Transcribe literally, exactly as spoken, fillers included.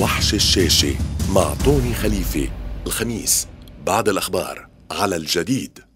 وحش الشاشة مع طوني خليفة الخميس بعد الأخبار على الجديد.